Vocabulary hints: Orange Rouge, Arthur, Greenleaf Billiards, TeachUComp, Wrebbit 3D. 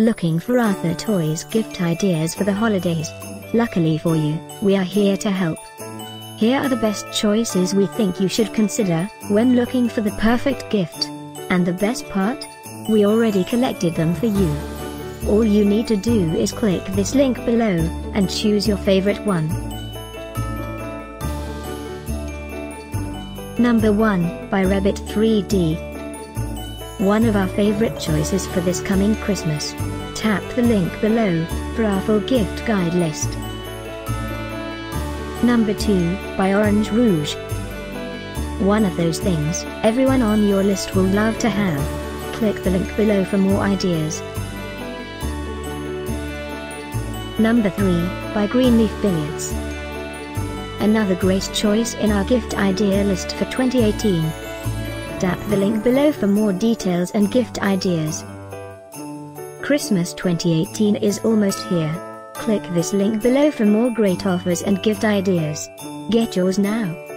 Looking for Arthur Toys gift ideas for the holidays? Luckily for you, we are here to help. Here are the best choices we think you should consider when looking for the perfect gift. And the best part? We already collected them for you. All you need to do is click this link below and choose your favorite one. Number 1, by Wrebbit 3D. One of our favorite choices for this coming Christmas. Tap the link below for our full gift guide list. Number 2, by Orange Rouge. One of those things everyone on your list will love to have. Click the link below for more ideas. Number 3, by Greenleaf Billiards. Another great choice in our gift idea list for 2018. Tap the link below for more details and gift ideas. Christmas 2018 is almost here. Click this link below for more great offers and gift ideas. Get yours now.